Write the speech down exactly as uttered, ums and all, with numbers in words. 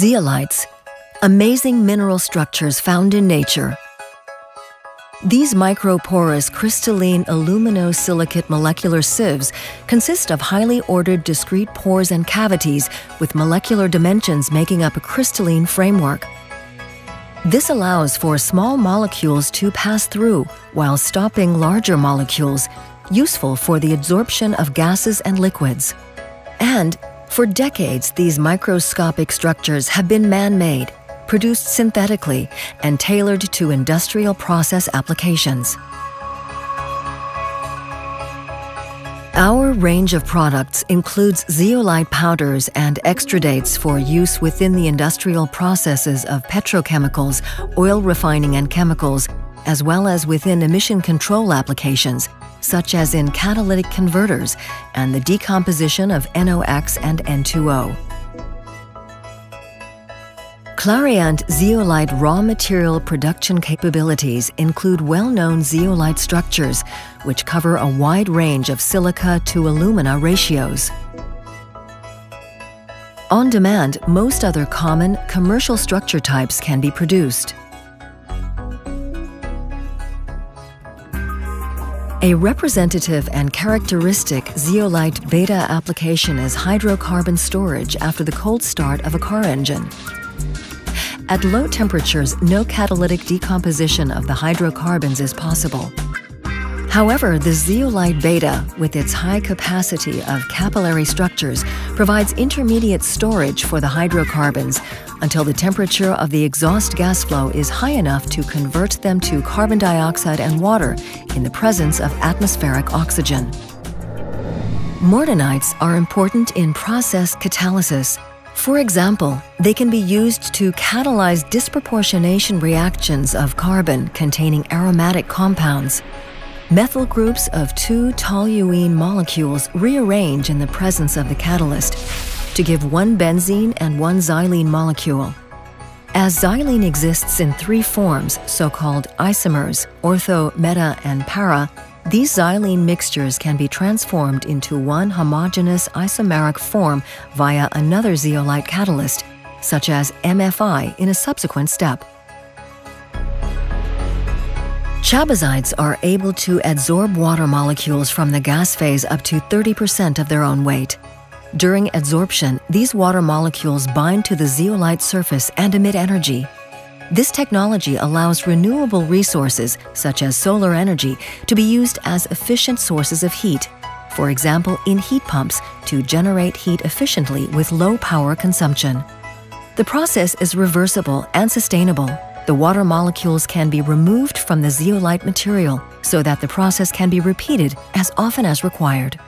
Zeolites, amazing mineral structures found in nature. These microporous crystalline aluminosilicate molecular sieves consist of highly ordered discrete pores and cavities with molecular dimensions making up a crystalline framework. This allows for small molecules to pass through while stopping larger molecules, useful for the absorption of gases and liquids. And for decades, these microscopic structures have been man-made, produced synthetically and tailored to industrial process applications. Our range of products includes zeolite powders and extrudates for use within the industrial processes of petrochemicals, oil refining and chemicals, as well as within emission control applications, such as in catalytic converters and the decomposition of N O x and N two O. Clariant zeolite raw material production capabilities include well-known zeolite structures, which cover a wide range of silica to alumina ratios. On demand, most other common commercial structure types can be produced. A representative and characteristic zeolite beta application is hydrocarbon storage after the cold start of a car engine. At low temperatures, no catalytic decomposition of the hydrocarbons is possible. However, the zeolite beta, with its high capacity of capillary structures, provides intermediate storage for the hydrocarbons until the temperature of the exhaust gas flow is high enough to convert them to carbon dioxide and water in the presence of atmospheric oxygen. Mordenites are important in process catalysis. For example, they can be used to catalyze disproportionation reactions of carbon containing aromatic compounds. Methyl groups of two toluene molecules rearrange in the presence of the catalyst to give one benzene and one xylene molecule. As xylene exists in three forms, so-called isomers, ortho, meta, and para, these xylene mixtures can be transformed into one homogeneous isomeric form via another zeolite catalyst, such as M F I in a subsequent step. Chabazites are able to adsorb water molecules from the gas phase up to thirty percent of their own weight. During adsorption, these water molecules bind to the zeolite surface and emit energy. This technology allows renewable resources, such as solar energy, to be used as efficient sources of heat, for example in heat pumps, to generate heat efficiently with low power consumption. The process is reversible and sustainable. The water molecules can be removed from the zeolite material so that the process can be repeated as often as required.